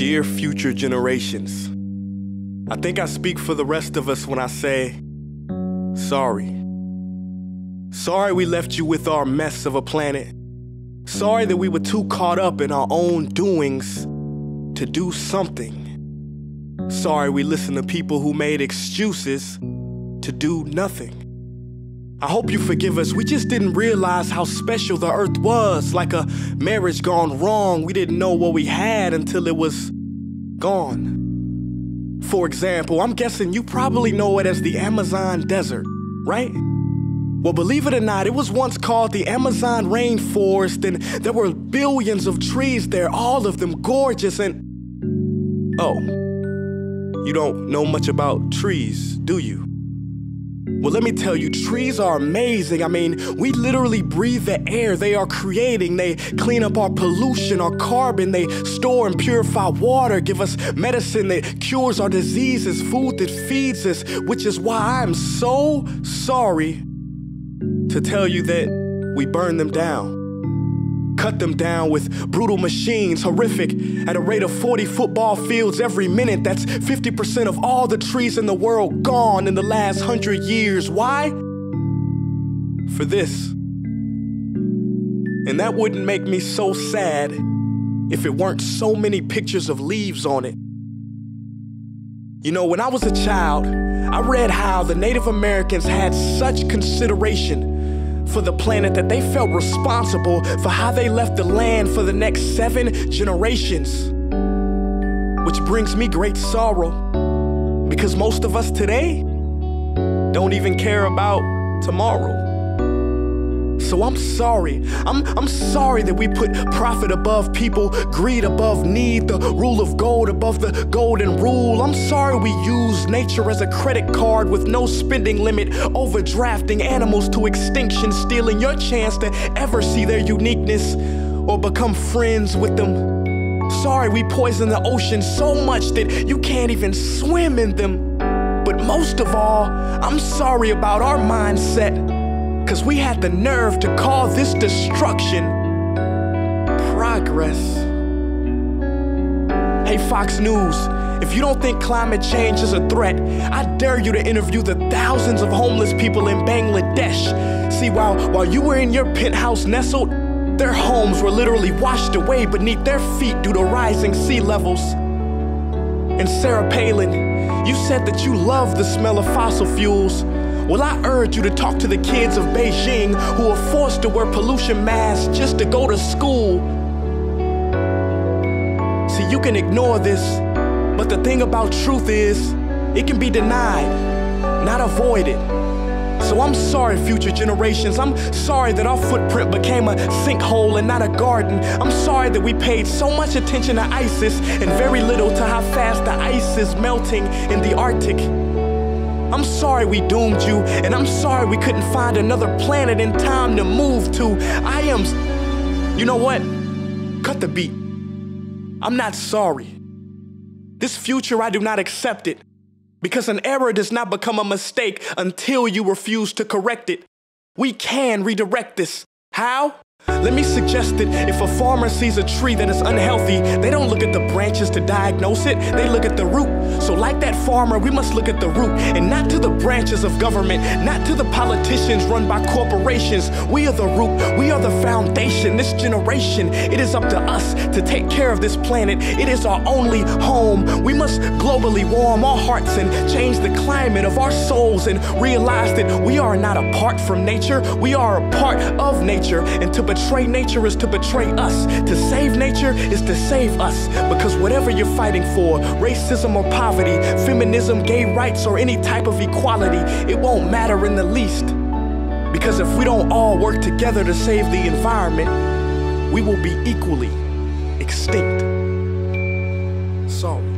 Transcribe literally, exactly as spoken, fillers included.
Dear future generations, I think I speak for the rest of us when I say, sorry. Sorry we left you with our mess of a planet. Sorry that we were too caught up in our own doings to do something. Sorry we listened to people who made excuses to do nothing. I hope you forgive us, we just didn't realize how special the earth was. Like a marriage gone wrong, we didn't know what we had until it was gone. For example, I'm guessing you probably know it as the Amazon desert, right? Well, believe it or not, it was once called the Amazon Rainforest, and there were billions of trees there, all of them gorgeous and... Oh, you don't know much about trees, do you? Well, let me tell you, trees are amazing. I mean, we literally breathe the air they are creating. They clean up our pollution, our carbon. They store and purify water, give us medicine that cures our diseases, food that feeds us, which is why I'm so sorry to tell you that we burn them down. Cut them down with brutal machines, horrific, at a rate of forty football fields every minute. That's fifty percent of all the trees in the world gone in the last hundred years. Why? For this. And that wouldn't make me so sad if it weren't so many pictures of leaves on it. You know, when I was a child, I read how the Native Americans had such consideration for the planet that they felt responsible for how they left the land for the next seven generations. Which brings me great sorrow, because most of us today don't even care about tomorrow. So I'm sorry, I'm, I'm sorry that we put profit above people, greed above need, the rule of gold above the golden rule. I'm sorry we used nature as a credit card with no spending limit, overdrafting animals to extinction, stealing your chance to ever see their uniqueness or become friends with them. Sorry we poisoned the ocean so much that you can't even swim in them. But most of all, I'm sorry about our mindset, because we had the nerve to call this destruction progress. Hey Fox News, if you don't think climate change is a threat, I dare you to interview the thousands of homeless people in Bangladesh. See, while, while you were in your penthouse nestled, their homes were literally washed away beneath their feet due to rising sea levels. And Sarah Palin, you said that you love the smell of fossil fuels. Well, I urge you to talk to the kids of Beijing who are forced to wear pollution masks just to go to school. See, you can ignore this, but the thing about truth is, it can be denied, not avoided. So I'm sorry, future generations. I'm sorry that our footprint became a sinkhole and not a garden. I'm sorry that we paid so much attention to ISIS and very little to how fast the ice is melting in the Arctic. I'm sorry we doomed you, and I'm sorry we couldn't find another planet in time to move to. I am... You know what? Cut the beat. I'm not sorry. This future, I do not accept it, because an error does not become a mistake until you refuse to correct it. We can redirect this. How? Let me suggest that if a farmer sees a tree that is unhealthy, they don't look at the branches to diagnose it, they look at the root. So like that farmer, we must look at the root, and not to the branches of government, not to the politicians run by corporations. We are the root, we are the foundation, this generation. It is up to us to take care of this planet. It is our only home. We must globally warm our hearts and change the climate of our souls and realize that we are not apart from nature, we are a part of nature. And to betray nature is to betray us. To save nature is to save us. Because whatever you're fighting for, racism or poverty, feminism, gay rights, or any type of equality, it won't matter in the least. Because if we don't all work together to save the environment, we will be equally extinct. So.